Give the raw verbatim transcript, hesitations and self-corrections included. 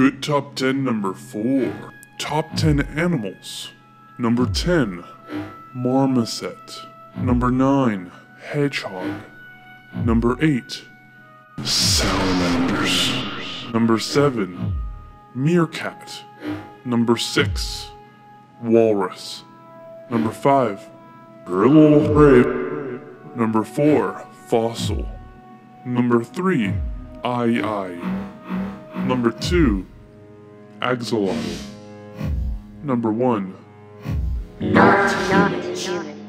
Good top ten number four. Top ten animals. Number ten, marmoset. Number nine, hedgehog. Number eight, salamanders. Number seven, meerkat. Number six, walrus. Number five, gorilla of prey. Number four, fossil. Number three, aye aye. Number two, axolotl. Number one, not not human.